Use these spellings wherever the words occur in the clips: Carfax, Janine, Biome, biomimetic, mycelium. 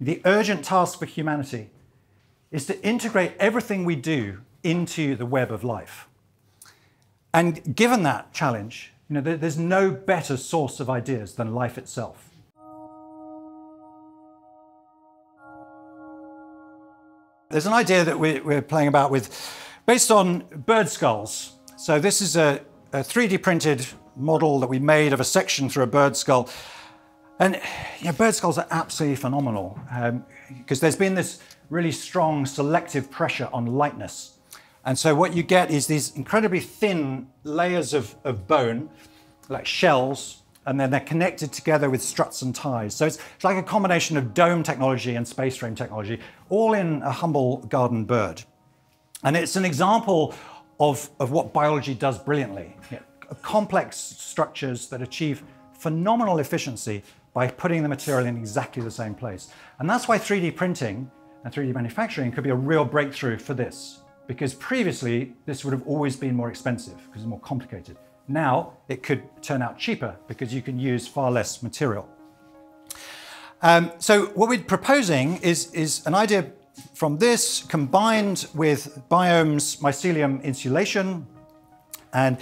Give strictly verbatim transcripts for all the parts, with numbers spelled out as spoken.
The urgent task for humanity is to integrate everything we do into the web of life. And given that challenge, you know, there's no better source of ideas than life itself. There's an idea that we're playing about with based on bird skulls. So this is a, a three D printed model that we made of a section through a bird skull. And you know, bird skulls are absolutely phenomenal because um, there's been this really strong selective pressure on lightness. And so what you get is these incredibly thin layers of, of bone, like shells, and then they're connected together with struts and ties. So it's, it's like a combination of dome technology and space frame technology, all in a humble garden bird. And it's an example of, of what biology does brilliantly. Yeah. Complex structures that achieve phenomenal efficiency by putting the material in exactly the same place. And that's why three D printing and three D manufacturing could be a real breakthrough for this. Because previously, this would have always been more expensive because it's more complicated. Now, it could turn out cheaper because you can use far less material. Um, so what we're proposing is, is an idea from this combined with Biome's mycelium insulation. And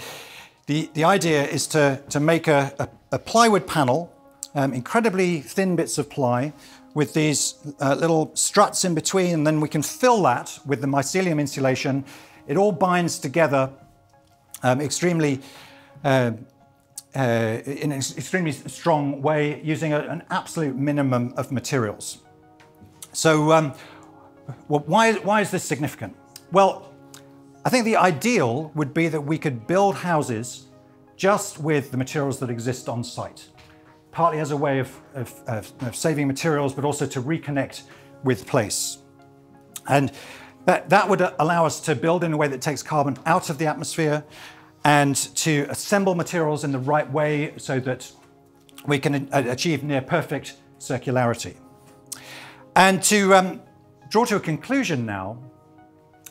the, the idea is to, to make a, a, a plywood panel, um, incredibly thin bits of ply, with these uh, little struts in between, and then we can fill that with the mycelium insulation. It all binds together um, extremely, uh, uh, in an extremely strong way using a, an absolute minimum of materials. So um, well, why, why is this significant? Well, I think the ideal would be that we could build houses just with the materials that exist on site. Partly as a way of, of, of, of saving materials, but also to reconnect with place. And that, that would allow us to build in a way that takes carbon out of the atmosphere and to assemble materials in the right way so that we can achieve near perfect circularity. And to um, draw to a conclusion now,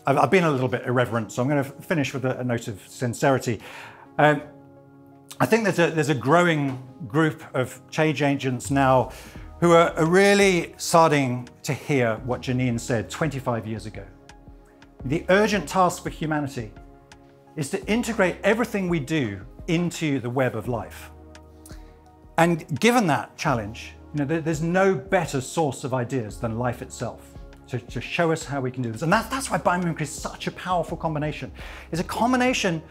I've, I've been a little bit irreverent, so I'm going to finish with a, a note of sincerity. Um, I think there's a, there's a growing group of change agents now who are really starting to hear what Janine said twenty-five years ago. The urgent task for humanity is to integrate everything we do into the web of life. And given that challenge, you know, there's no better source of ideas than life itself to, to show us how we can do this. And that, that's why biomimicry is such a powerful combination. It's a combination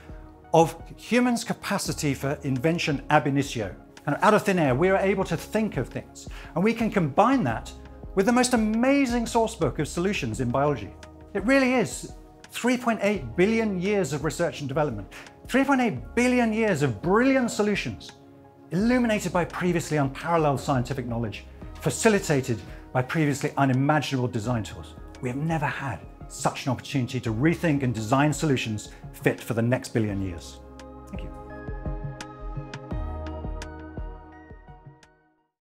of humans' capacity for invention ab initio. And out of thin air, we are able to think of things. And we can combine that with the most amazing source book of solutions in biology. It really is three point eight billion years of research and development, three point eight billion years of brilliant solutions, illuminated by previously unparalleled scientific knowledge, facilitated by previously unimaginable design tools. We have never had such an opportunity to rethink and design solutions fit for the next billion years. Thank you.